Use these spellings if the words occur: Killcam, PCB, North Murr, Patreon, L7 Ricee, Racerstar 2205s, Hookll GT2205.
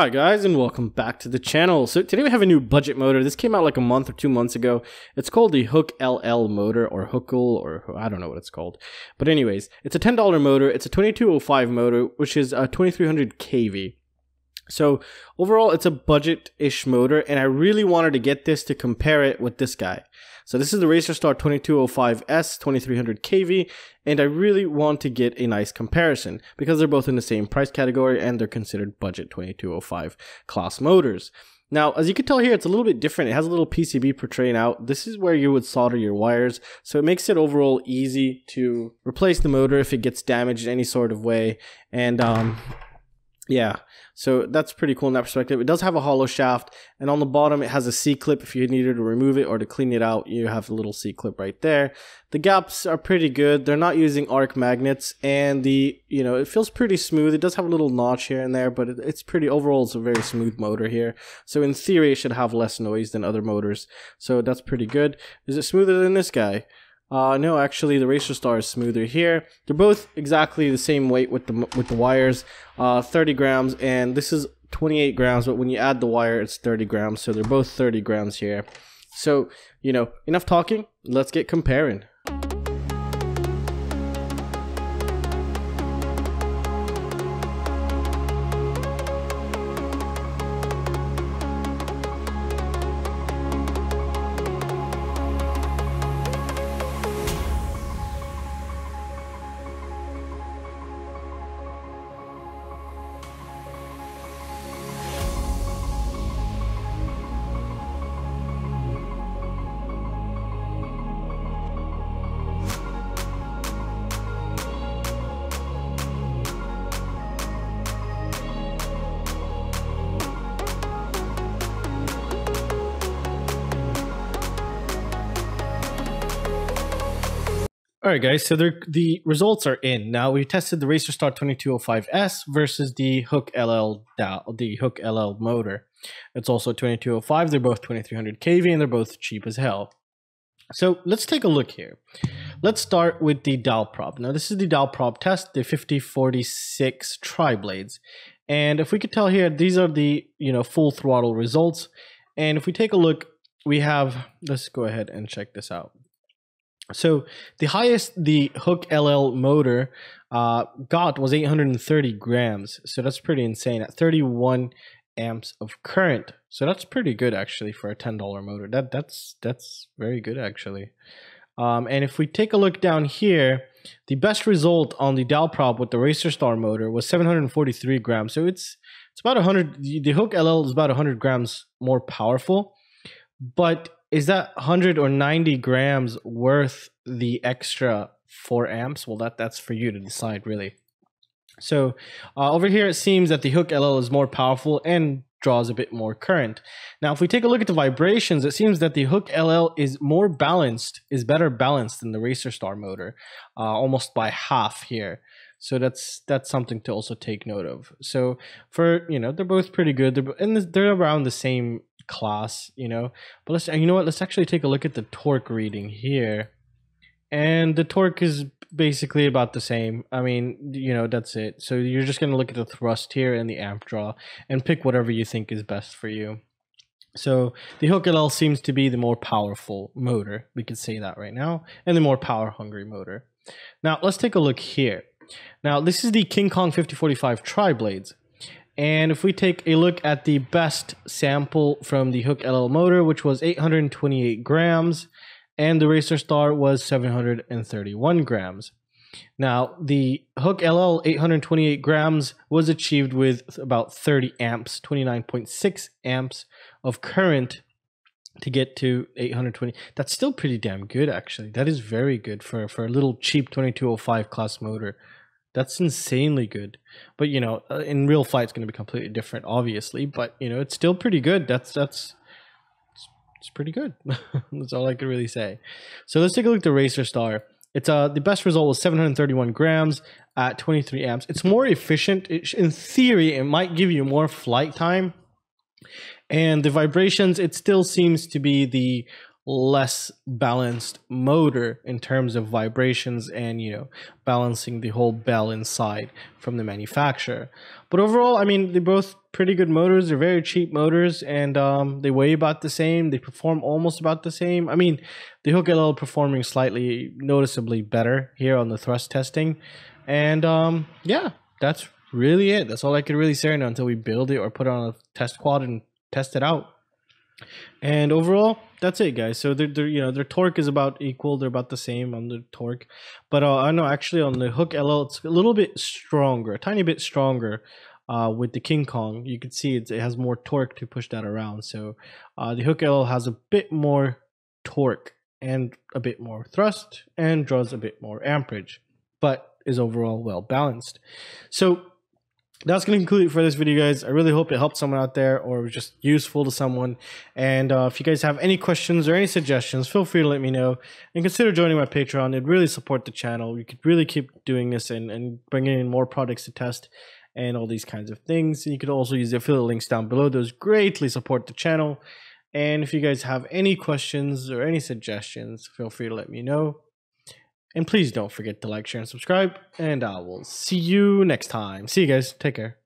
Hi guys, and welcome back to the channel. So today we have a new budget motor. This came out like a month or 2 months ago. It's called the Hookll LL motor, or Hookll, or I don't know what it's called. But anyways, it's a $10 motor. It's a 2205 motor, which is a 2300 kV. So overall, it's a budget-ish motor, and I really wanted to get this to compare it with this guy. So this is the Racerstar 2205s, 2300 kV, and I really want to get a nice comparison because they're both in the same price category and they're considered budget 2205 class motors. Now, as you can tell here, it's a little bit different. It has a little PCB portraying out. This is where you would solder your wires. So it makes it overall easy to replace the motor if it gets damaged in any sort of way. And yeah, so that's pretty cool in that perspective. It does have a hollow shaft, and on the bottom it has a C-clip if you needed to remove it or to clean it out. You have a little C-clip right there. The gaps are pretty good. They're not using arc magnets, and it feels pretty smooth. It does have a little notch here and there, but it's pretty overall. It's a very smooth motor here. So in theory, it should have less noise than other motors. So that's pretty good. Is it smoother than this guy? No, actually, the Racerstar is smoother here. They're both exactly the same weight with the wires, 30 grams, and this is 28 grams, but when you add the wire, it's 30 grams, so they're both 30 grams here. So, enough talking, let's get comparing. All right, guys, so the results are in. Now, we tested the Racerstar 2205S versus the Hookll motor. It's also 2205. They're both 2300 kV, and they're both cheap as hell. So let's take a look here. Let's start with the dial prop. Now, this is the dial prop test, the 5046 tri-blades. And if we could tell here, these are the full throttle results. And if we take a look, we have, let's go ahead and check this out. So the highest the Hookll motor got was 830 grams. So that's pretty insane at 31 amps of current. So that's pretty good actually for a $10 motor. That's very good actually. And if we take a look down here, the best result on the dial prop with the Racerstar motor was 743 grams. So it's about 100. The Hookll is about 100 grams more powerful, but is that 100 or 90 grams worth the extra 4 amps? Well, that's for you to decide, really. So over here, it seems that the Hookll is more powerful and draws a bit more current. Now, if we take a look at the vibrations, it seems that the Hookll is more balanced, is better balanced than the Racerstar motor, almost by half here. So that's something to also take note of. So for, they're both pretty good. They're around the same class, but let's actually take a look at the torque reading here, and the torque is basically about the same. I mean, that's it. So you're just going to look at the thrust here and the amp draw and pick whatever you think is best for you. So the Hookll seems to be the more powerful motor, we could say that right now, and the more power hungry motor. Now let's take a look here. Now this is the King Kong 5045 tri-blades. And if we take a look at the best sample from the Hookll motor, which was 828 grams, and the Racerstar was 731 grams. Now, the Hookll 828 grams was achieved with about 30 amps, 29.6 amps of current to get to 820. That's still pretty damn good, actually. That is very good for a little cheap 2205 class motor. That's insanely good, but in real flight it's going to be completely different, obviously. But it's still pretty good. It's pretty good. That's all I could really say. So let's take a look at the Racerstar. It's the best result was 731 grams at 23 amps. It's more efficient. In theory, it might give you more flight time, and the vibrations. It still seems to be the less balanced motor in terms of vibrations and balancing the whole bell inside from the manufacturer. But overall, I mean, they both pretty good motors. They're very cheap motors, and they weigh about the same. They perform almost about the same. I mean, the Hookll performing slightly noticeably better here on the thrust testing. And yeah, that's really it. That's all I could really say right now until we build it or put it on a test quad and test it out. And overall, that's it, guys. So they're, you know, their torque is about equal. They're about the same on the torque, but I know actually on the Hookll it's a little bit stronger, a tiny bit stronger. With the King Kong, you can see it has more torque to push that around. So the Hookll has a bit more torque and a bit more thrust and draws a bit more amperage, but is overall well balanced. So that's going to conclude it for this video, guys. I really hope it helped someone out there or was just useful to someone. And if you guys have any questions or any suggestions, feel free to let me know. And consider joining my Patreon. It'd really support the channel. We could really keep doing this and bringing in more products to test and all these kinds of things. And you could also use the affiliate links down below. Those greatly support the channel. And if you guys have any questions or any suggestions, feel free to let me know. And please don't forget to like, share, and subscribe. And I will see you next time. See you guys. Take care.